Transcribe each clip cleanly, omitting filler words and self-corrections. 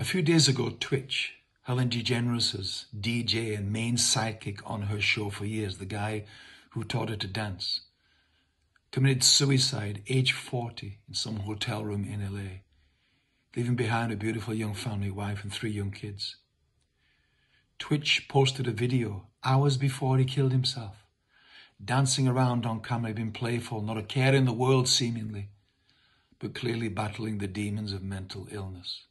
A few days ago, Twitch, Helen DeGeneres' DJ and main sidekick on her show for years, the guy who taught her to dance, committed suicide, age 40, in some hotel room in LA, leaving behind a beautiful young family, wife and 3 young kids. Twitch posted a video hours before he killed himself, dancing around on camera, being playful, not a care in the world seemingly, but clearly battling the demons of mental illness.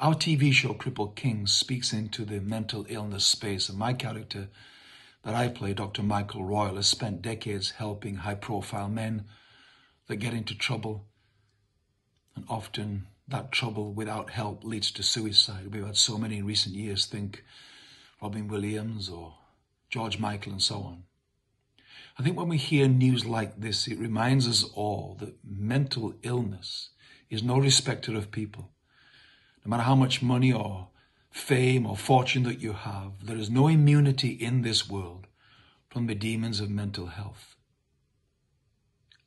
Our TV show, Cripple Kings, speaks into the mental illness space, and my character that I play, Dr. Michael Royal, has spent decades helping high-profile men that get into trouble, and often that trouble without help leads to suicide. We've had so many in recent years, think Robin Williams or George Michael and so on. I think when we hear news like this, it reminds us all that mental illness is no respecter of people. No matter how much money or fame or fortune that you have, there is no immunity in this world from the demons of mental health.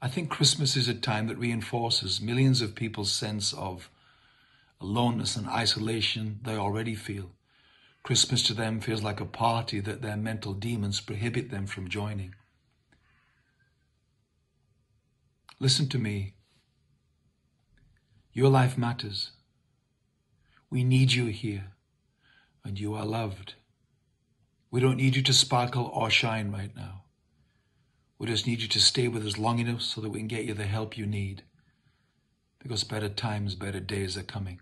I think Christmas is a time that reinforces millions of people's sense of aloneness and isolation they already feel. Christmas to them feels like a party that their mental demons prohibit them from joining. Listen to me. Your life matters. We need you here, and you are loved. We don't need you to sparkle or shine right now. We just need you to stay with us long enough so that we can get you the help you need, because better times, better days are coming.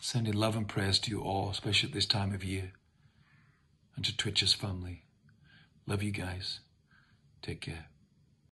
Sending love and prayers to you all, especially at this time of year, and to Twitch's family. Love you guys. Take care.